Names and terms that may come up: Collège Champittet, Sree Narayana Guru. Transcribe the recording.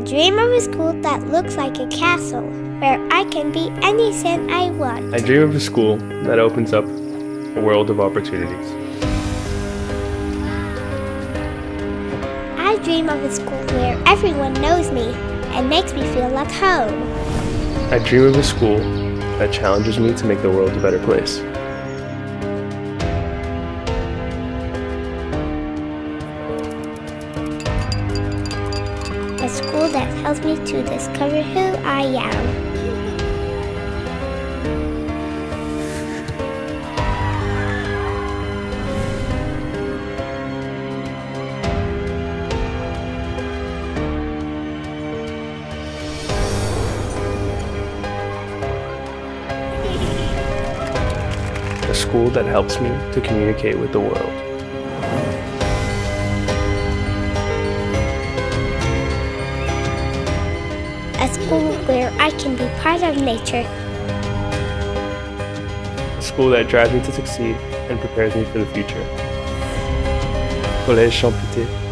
a dream of a school that looks like a castle, where I can be anything I want. I dream of a school that opens up a world of opportunities. I dream of a school where everyone knows me and makes me feel at home. I dream of a school that challenges me to make the world a better place. A school that helps me to discover who I am. A school that helps me to communicate with the world. A school where I can be part of nature. A school that drives me to succeed and prepares me for the future. Collège Champittet.